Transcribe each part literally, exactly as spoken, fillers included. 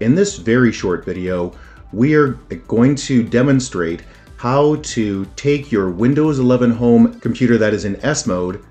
In this very short video, we are going to demonstrate how to take your Windows eleven home computer that is in S mode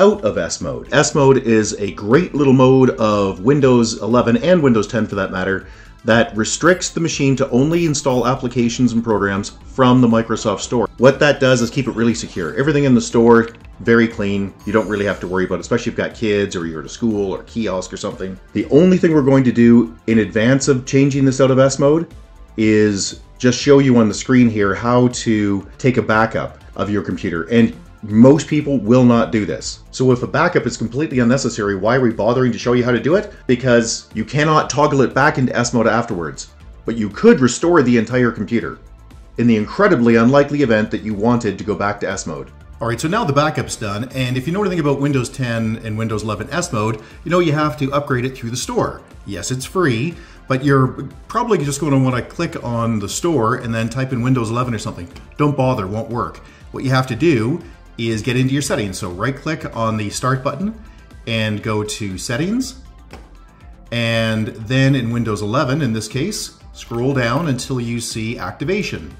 out of S mode. S mode is a great little mode of Windows eleven and Windows ten for that matter that restricts the machine to only install applications and programs from the Microsoft Store. What that does is keep it really secure. Everything in the store, very clean. You don't really have to worry about it, especially if you've got kids or you're at a school or kiosk or something. The only thing we're going to do in advance of changing this out of S mode is just show you on the screen here how to take a backup of your computer. And most people will not do this. So if a backup is completely unnecessary, why are we bothering to show you how to do it? Because you cannot toggle it back into S mode afterwards, but you could restore the entire computer in the incredibly unlikely event that you wanted to go back to S mode. All right, so now the backup's done, and if you know anything about Windows ten and Windows eleven S mode, you know you have to upgrade it through the store. Yes, it's free, but you're probably just going to want to click on the store and then type in Windows eleven or something. Don't bother, won't work. What you have to do is get into your settings. So right click on the start button and go to settings, and then in Windows eleven in this case, scroll down until you see activation.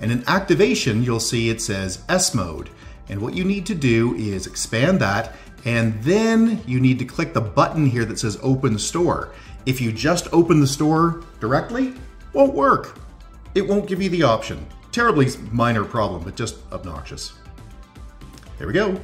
And in activation, you'll see it says S mode. And what you need to do is expand that, and then you need to click the button here that says open store. If you just open the store directly, it won't work. It won't give you the option. Terribly minor problem, but just obnoxious. There we go.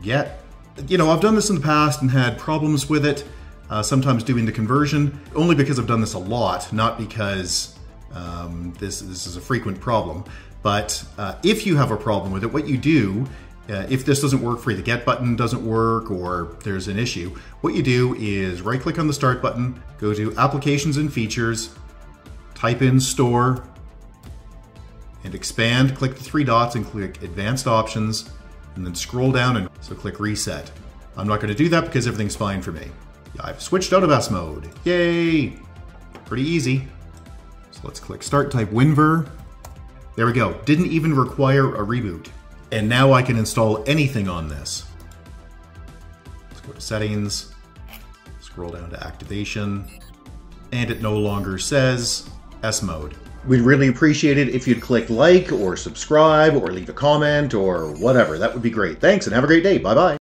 Get. You know, I've done this in the past and had problems with it, uh, sometimes doing the conversion, only because I've done this a lot, not because um, this, this is a frequent problem. But uh, if you have a problem with it, what you do, uh, if this doesn't work for you, the get button doesn't work or there's an issue, what you do is right click on the start button, go to applications and features, type in store and expand, click the three dots and click advanced options and then scroll down and so click reset. I'm not gonna do that because everything's fine for me. I've switched out of S mode, yay! Pretty easy. So let's click start, type Winver. There we go, didn't even require a reboot. And now I can install anything on this. Let's go to settings, scroll down to activation, and it no longer says S mode. We'd really appreciate it if you'd click like or subscribe or leave a comment or whatever. That would be great. Thanks and have a great day. Bye-bye.